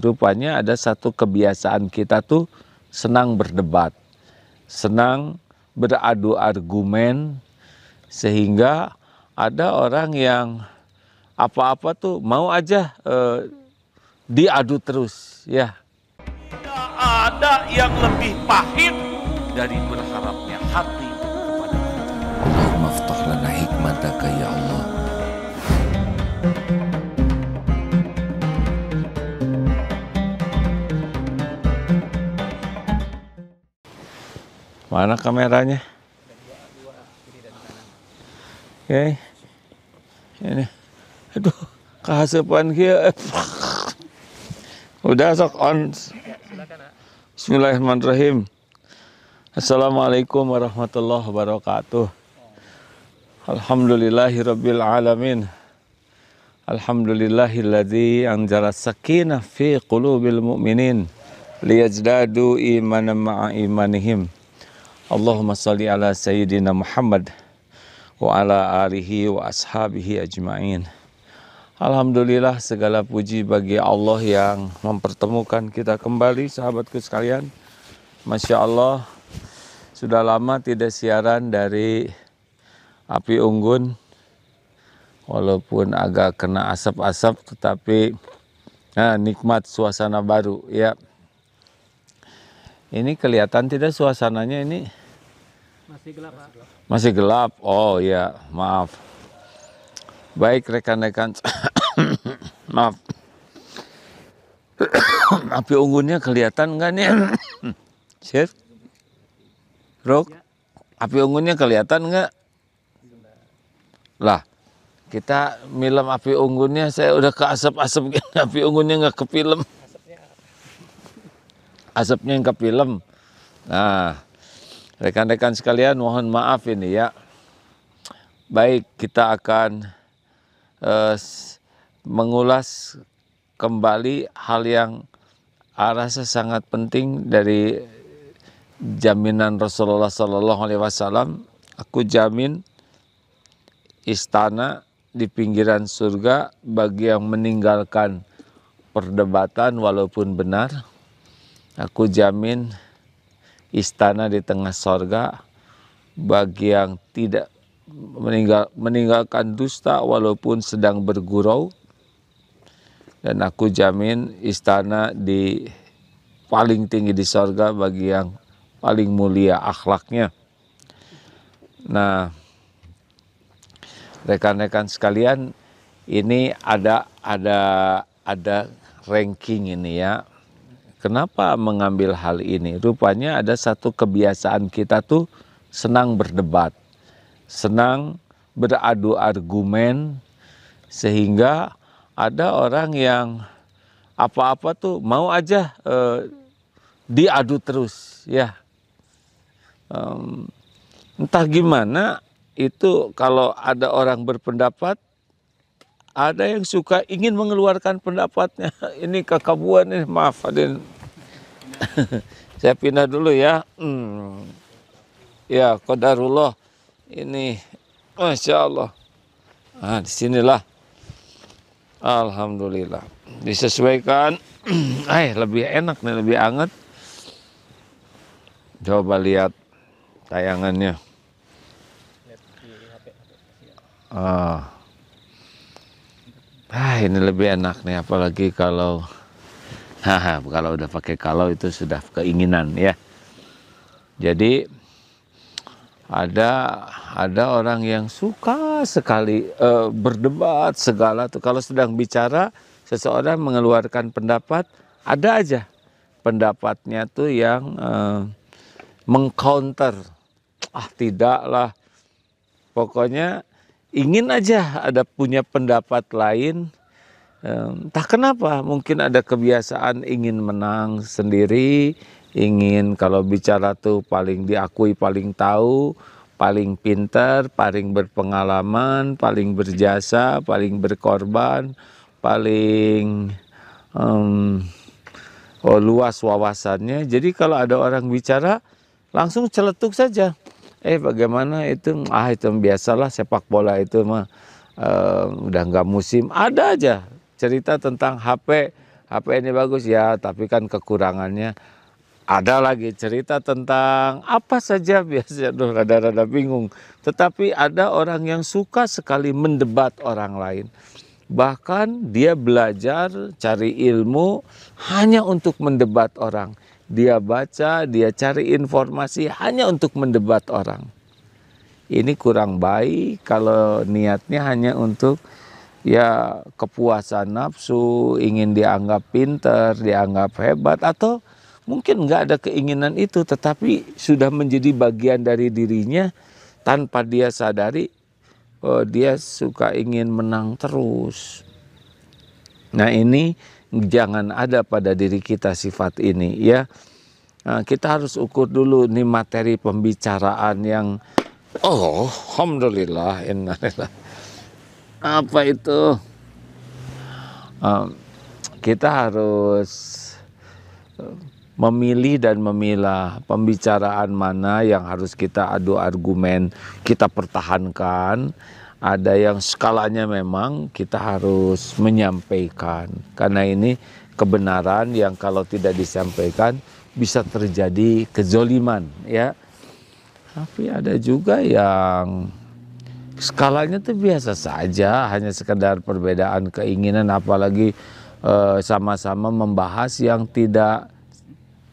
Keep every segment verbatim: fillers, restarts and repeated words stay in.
Rupanya ada satu kebiasaan kita tuh senang berdebat, senang beradu argumen, sehingga ada orang yang apa-apa tuh mau aja eh, diadu terus ya. Tidak ada yang lebih pahit dari berharapnya hati kepada kita. Allahumma iftah lana hikmataka ya Allah. Mana kameranya? Oke. Ini. Aduh, kehasupan kia. Udah sok on. Bismillahirrahmanirrahim. Assalamualaikum warahmatullahi wabarakatuh. Alhamdulillahirabbil alamin. Alhamdulillahilladzi anzala sakinah fi qulubil mu'minin liyazdadu imanan ma'a imanihim. Allahumma shalli ala sayyidina Muhammad wa ala alihi wa ashabihi ajma'in. Alhamdulillah, segala puji bagi Allah yang mempertemukan kita kembali, sahabatku sekalian. Masya Allah, sudah lama tidak siaran dari Api Unggun. Walaupun agak kena asap-asap, tetapi nah, nikmat suasana baru ya. Ini kelihatan tidak suasananya ini? Masih gelap, Pak. Masih gelap. Oh ya, maaf. Baik rekan-rekan. Maaf. Api unggunnya kelihatan enggak nih? Chef. Rok. Api unggunnya kelihatan enggak? Lah, kita film api unggunnya saya udah ke asap-asap gini. Api unggunnya enggak ke film. Asapnya yang ke film. Nah, rekan-rekan sekalian, mohon maaf ini ya. Baik, kita akan eh, mengulas kembali hal yang rasa sangat penting dari jaminan Rasulullah Sallallahu Alaihi Wasallam. Aku jamin istana di pinggiran surga bagi yang meninggalkan perdebatan walaupun benar. Aku jamin istana di tengah sorga bagi yang tidak meninggal, meninggalkan dusta walaupun sedang bergurau. Dan aku jamin istana di paling tinggi di sorga bagi yang paling mulia akhlaknya. Nah, rekan-rekan sekalian, ini ada ada ada ranking ini ya. Kenapa mengambil hal ini? Rupanya ada satu kebiasaan kita tuh senang berdebat, senang beradu argumen, sehingga ada orang yang apa-apa tuh mau aja eh, diadu terus ya. Um, entah gimana itu kalau ada orang berpendapat, ada yang suka ingin mengeluarkan pendapatnya. Ini kekabuan ini, maaf Aden. Saya pindah dulu ya. Hmm. Ya, qadarullah ini. Masya Allah. Nah, disinilah. Alhamdulillah. Disesuaikan. Eh, lebih enak nih, lebih hangat. Coba lihat tayangannya. Ah. Ah, ini lebih enak nih, apalagi kalau haha, kalau udah pakai kalau itu sudah keinginan ya. Jadi ada ada orang yang suka sekali eh, berdebat segala tuh. Kalau sedang bicara seseorang mengeluarkan pendapat, ada aja pendapatnya tuh yang eh, mengcounter. Ah, tidaklah. Pokoknya ingin aja ada punya pendapat lain, entah kenapa, mungkin ada kebiasaan ingin menang sendiri, ingin kalau bicara tuh paling diakui, paling tahu, paling pintar, paling berpengalaman, paling berjasa, paling berkorban, paling um, oh, luas wawasannya. Jadi kalau ada orang bicara, langsung celetuk saja. Eh bagaimana itu, ah itu biasalah sepak bola itu mah, e, udah nggak musim, ada aja cerita tentang H P H P ini bagus ya, tapi kan kekurangannya ada lagi cerita tentang apa saja biasanya rada-rada bingung. Tetapi ada orang yang suka sekali mendebat orang lain. Bahkan dia belajar cari ilmu hanya untuk mendebat orang. Dia baca, dia cari informasi hanya untuk mendebat orang. Ini kurang baik kalau niatnya hanya untuk ya kepuasan nafsu, ingin dianggap pintar, dianggap hebat, atau mungkin nggak ada keinginan itu, tetapi sudah menjadi bagian dari dirinya tanpa dia sadari. Oh, dia suka ingin menang terus. Nah, ini jangan ada pada diri kita sifat ini ya. Nah, kita harus ukur dulu nih materi pembicaraan yang oh, alhamdulillah, innalillah. Apa itu? Um, kita harus memilih dan memilah pembicaraan mana yang harus kita adu argumen, kita pertahankan. Ada yang skalanya memang kita harus menyampaikan. Karena ini kebenaran yang kalau tidak disampaikan bisa terjadi kezoliman ya. Tapi ada juga yang skalanya itu biasa saja, hanya sekedar perbedaan keinginan, apalagi eh, sama-sama membahas yang tidak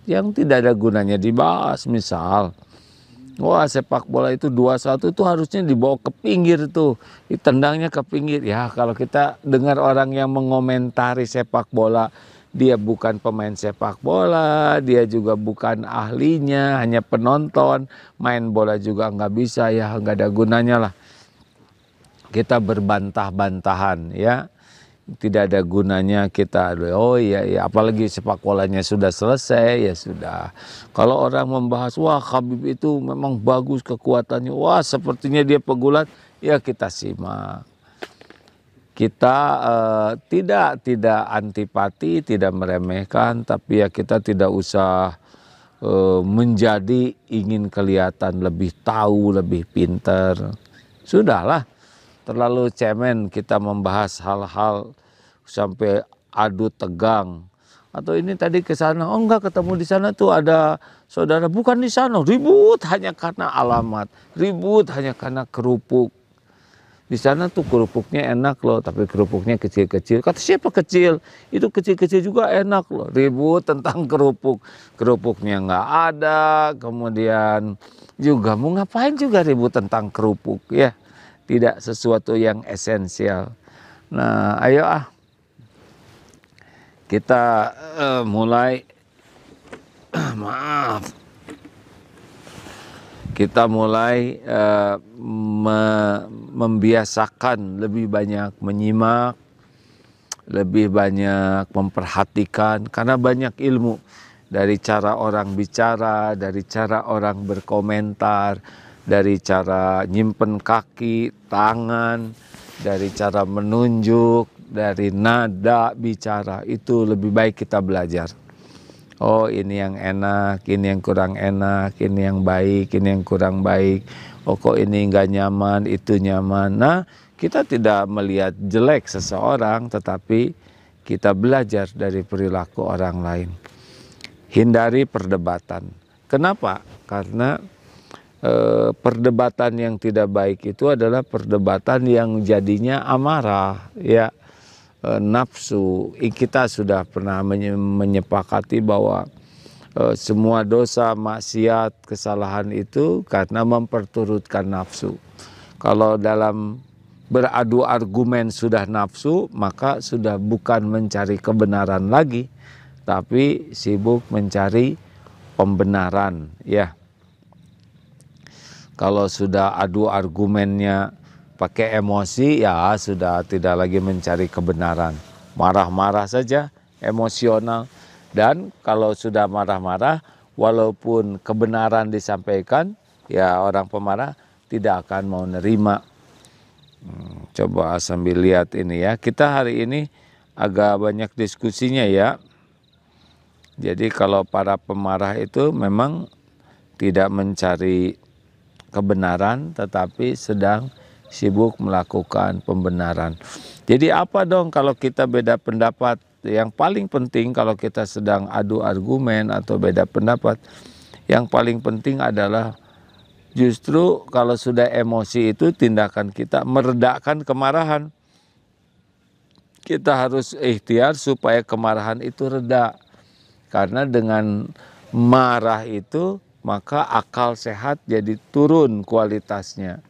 yang tidak ada gunanya dibahas. Misal, wah sepak bola itu dua satu itu harusnya dibawa ke pinggir tuh, ditendangnya ke pinggir. Ya kalau kita dengar orang yang mengomentari sepak bola, dia bukan pemain sepak bola, dia juga bukan ahlinya, hanya penonton, main bola juga nggak bisa, ya nggak ada gunanya lah. Kita berbantah-bantahan ya. Tidak ada gunanya kita, oh iya, iya, apalagi sepak bolanya sudah selesai, ya sudah. Kalau orang membahas, wah Khabib itu memang bagus kekuatannya, wah sepertinya dia pegulat, ya kita simak. Kita eh, tidak tidak antipati, tidak meremehkan, tapi ya kita tidak usah eh, menjadi ingin kelihatan lebih tahu, lebih pinter. Sudahlah. Terlalu cemen kita membahas hal-hal sampai adu tegang. Atau ini tadi ke sana, oh enggak, ketemu di sana tuh ada saudara, bukan di sana, ribut hanya karena alamat, ribut hanya karena kerupuk. Di sana tuh kerupuknya enak loh, tapi kerupuknya kecil-kecil. Kata siapa kecil? Itu kecil-kecil juga enak loh. Ribut tentang kerupuk. Kerupuknya nggak ada, kemudian juga mau ngapain juga ribut tentang kerupuk ya. Tidak sesuatu yang esensial. Nah, ayo ah. Kita uh, mulai. Maaf. Kita mulai uh, me membiasakan lebih banyak menyimak. Lebih banyak memperhatikan. Karena banyak ilmu. Dari cara orang bicara. Dari cara orang berkomentar. Dari cara nyimpen kaki, tangan, dari cara menunjuk, dari nada bicara, itu lebih baik kita belajar. Oh ini yang enak, ini yang kurang enak, ini yang baik, ini yang kurang baik. Oh kok ini nggak nyaman, itu nyaman. Nah kita tidak melihat jelek seseorang, tetapi kita belajar dari perilaku orang lain. Hindari perdebatan. Kenapa? Karena E, perdebatan yang tidak baik itu adalah perdebatan yang jadinya amarah ya, e, nafsu. Kita sudah pernah menyepakati bahwa e, semua dosa, maksiat, kesalahan itu karena memperturutkan nafsu. Kalau dalam beradu argumen sudah nafsu, maka sudah bukan mencari kebenaran lagi, tapi sibuk mencari pembenaran ya. Kalau sudah adu argumennya pakai emosi, ya sudah tidak lagi mencari kebenaran. Marah-marah saja, emosional. Dan kalau sudah marah-marah, walaupun kebenaran disampaikan, ya orang pemarah tidak akan mau nerima. Hmm, coba sambil lihat ini ya. Kita hari ini agak banyak diskusinya ya. Jadi kalau para pemarah itu memang tidak mencari kebenaran, tetapi sedang sibuk melakukan pembenaran. Jadi apa dong kalau kita beda pendapat? yang paling penting kalau kita sedang adu argumen atau beda pendapat, yang paling penting adalah justru kalau sudah emosi itu tindakan kita meredakan kemarahan. Kita harus ikhtiar supaya kemarahan itu reda. Karena dengan marah itu maka akal sehat jadi turun kualitasnya.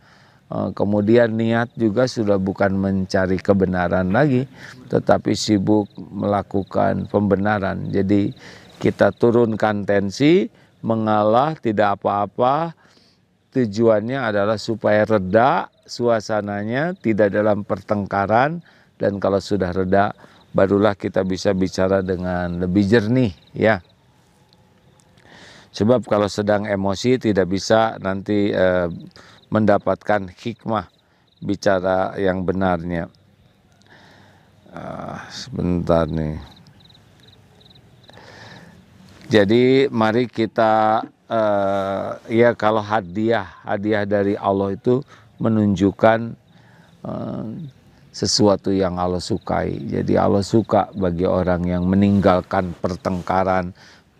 Kemudian niat juga sudah bukan mencari kebenaran lagi, tetapi sibuk melakukan pembenaran. Jadi kita turunkan tensi, mengalah tidak apa-apa. Tujuannya adalah supaya reda suasananya, tidak dalam pertengkaran. Dan kalau sudah reda, barulah kita bisa bicara dengan lebih jernih, ya. Sebab kalau sedang emosi tidak bisa nanti eh, mendapatkan hikmah bicara yang benarnya. Ah, sebentar nih. Jadi mari kita eh, ya kalau hadiah hadiah dari Allah itu menunjukkan eh, sesuatu yang Allah sukai. Jadi Allah suka bagi orang yang meninggalkan pertengkaran,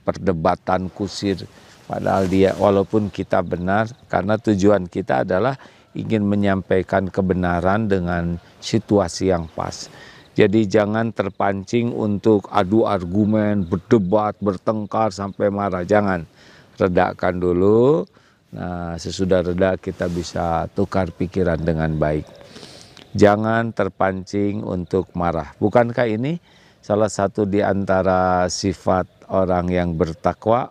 perdebatan kusir. Padahal dia walaupun kita benar, karena tujuan kita adalah ingin menyampaikan kebenaran dengan situasi yang pas. Jadi jangan terpancing untuk adu argumen, berdebat, bertengkar sampai marah. Jangan, redakan dulu. Nah, sesudah reda kita bisa tukar pikiran dengan baik. Jangan terpancing untuk marah. Bukankah ini salah satu di antara sifat orang yang bertakwa?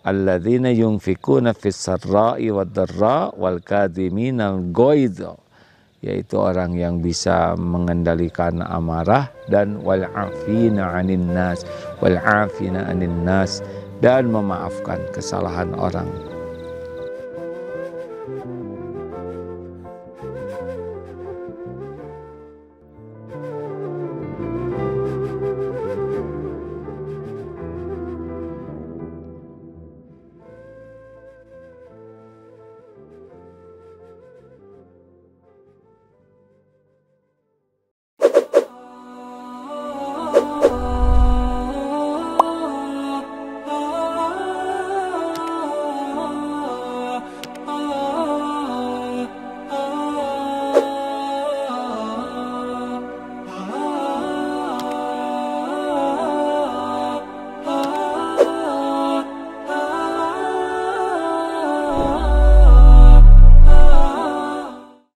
Alladzina yunfikuna fis-sarra'i wad-dharra wal kadhimina al-ghaidz, yaitu orang yang bisa mengendalikan amarah, dan wal afina 'anil nas wal afina 'anil nas, dan memaafkan kesalahan orang.